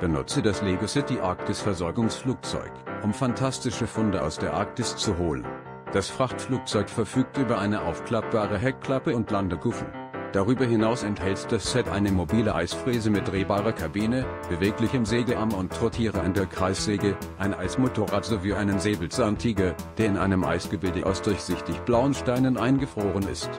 Benutze das Lego City Arktis-Versorgungsflugzeug, um fantastische Funde aus der Arktis zu holen. Das Frachtflugzeug verfügt über eine aufklappbare Heckklappe und Landekufen. Darüber hinaus enthält das Set eine mobile Eisfräse mit drehbarer Kabine, beweglichem Segelarm und Trottierer an der Kreissäge, ein Eismotorrad sowie einen Säbelzahntiger, der in einem Eisgebilde aus durchsichtig blauen Steinen eingefroren ist.